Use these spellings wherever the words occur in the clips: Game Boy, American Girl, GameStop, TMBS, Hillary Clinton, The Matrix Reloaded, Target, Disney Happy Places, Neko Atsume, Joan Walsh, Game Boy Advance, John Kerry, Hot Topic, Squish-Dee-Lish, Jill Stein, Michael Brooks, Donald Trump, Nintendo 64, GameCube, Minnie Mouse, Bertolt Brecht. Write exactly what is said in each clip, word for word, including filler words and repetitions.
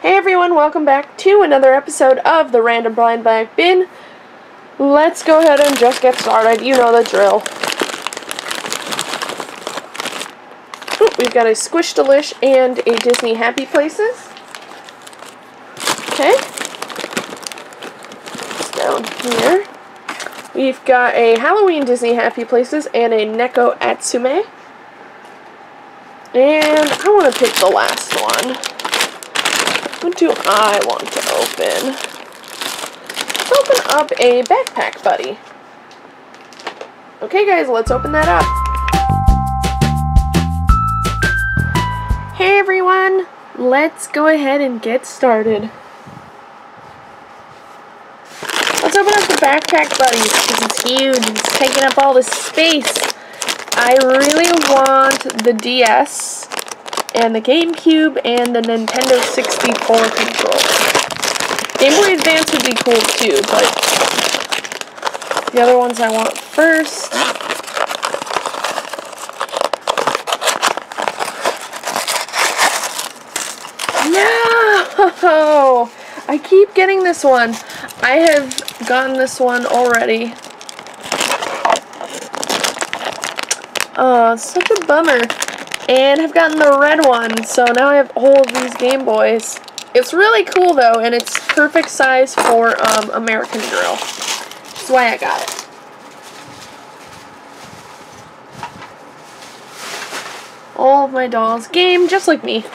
Hey everyone, welcome back to another episode of the Random Blind Bag Bin. Let's go ahead and just get started. You know the drill. Ooh, we've got a Squish-Dee-Lish and a Disney Happy Places. Okay. Down here. We've got a Halloween Disney Happy Places and a Neko Atsume. And I want to pick the last one. What do I want to open? Let's open up a Backpack Buddy. Okay guys, let's open that up. Hey everyone, let's go ahead and get started. Let's open up the Backpack Buddy because it's huge. It's taking up all this space. I really want the D S. And the GameCube and the Nintendo sixty-four controller. Game Boy Advance would be cool too, but the other ones I want first. No! I keep getting this one. I have gotten this one already. Oh, such a bummer. And I've gotten the red one, so now I have all of these Game Boys. It's really cool though, and it's perfect size for um, American Girl. That's why I got it. All of my dolls game just like me.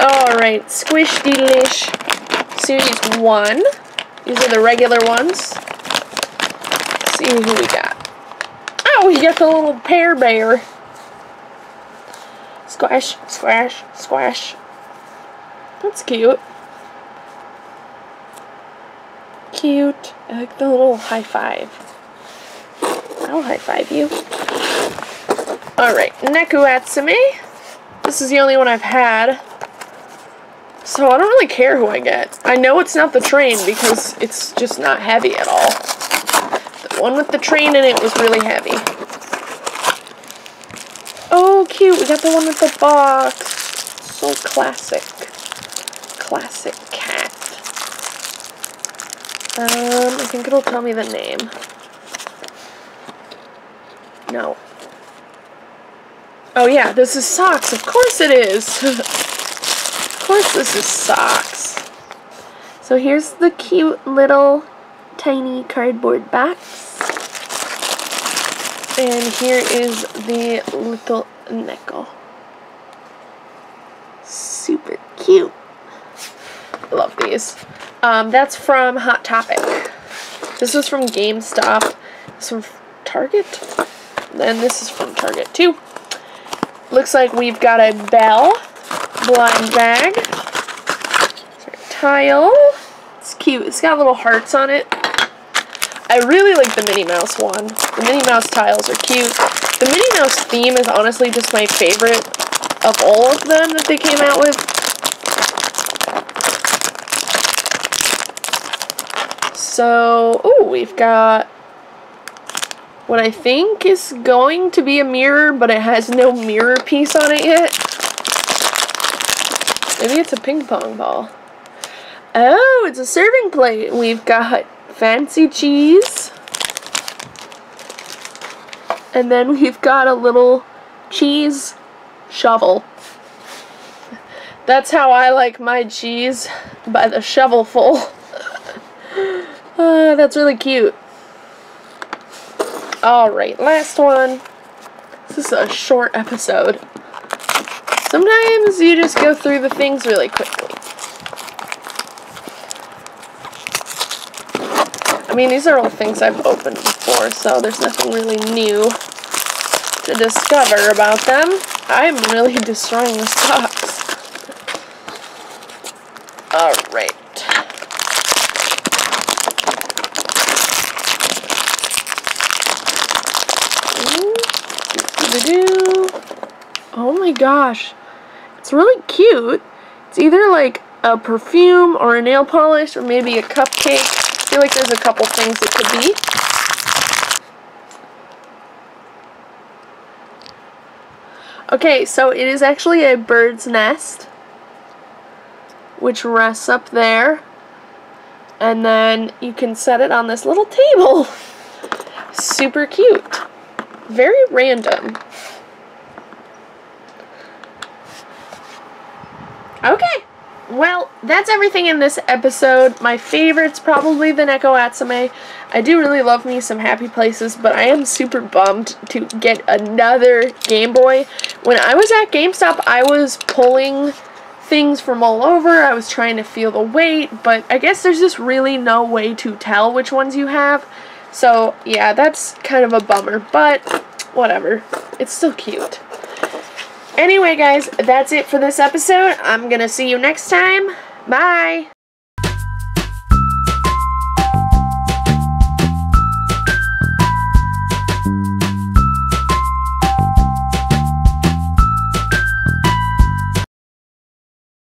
Alright, Squish-Dee-Lish Series one. These are the regular ones. Let's see who we got. Oh, we got the little Pear Bear. Squash, squash, squash. That's cute. Cute. I like the little high five. I'll high five you. Alright, Neko Atsume. This is the only one I've had. So I don't really care who I get. I know it's not the train because it's just not heavy at all. The one with the train in it was really heavy. Oh, cute. We got the one with the box. So classic. Classic cat. Um, I think it'll tell me the name. No. Oh, yeah. This is Socks. Of course it is. Of course this is Socks. So here's the cute little tiny cardboard box. And here is the little Neko. Super cute. Love these. Um, that's from Hot Topic. This was from GameStop. This was from Target. And this is from Target too. Looks like we've got a Bell blind bag. Tile. It's cute. It's got little hearts on it. I really like the Minnie Mouse one. The Minnie Mouse tiles are cute. The Minnie Mouse theme is honestly just my favorite of all of them that they came out with. So, oh, we've got what I think is going to be a mirror, but it has no mirror piece on it yet. Maybe it's a ping pong ball. Oh, it's a serving plate. We've got fancy cheese, and then we've got a little cheese shovel. That's how I like my cheese, by the shovelful. uh, that's really cute. Alright, last one. This is a short episode. Sometimes you just go through the things really quickly. I mean, these are all things I've opened before, so there's nothing really new to discover about them. I'm really destroying this box. Alright. Oh my gosh. It's really cute. It's either like a perfume or a nail polish or maybe a cupcake. I feel like there's a couple things it could be. Okay, so it is actually a bird's nest. which rests up there, and then you can set it on this little table. Super cute. Very random. Okay, well, that's everything in this episode. My favorite's probably the Neko Atsume. I do really love me some Happy Places, but I am super bummed to get another Game Boy. When I was at GameStop, I was pulling things from all over. I was trying to feel the weight, but I guess there's just really no way to tell which ones you have. So, yeah, that's kind of a bummer, but whatever. It's still cute. Anyway, guys, that's it for this episode. I'm gonna see you next time. Bye!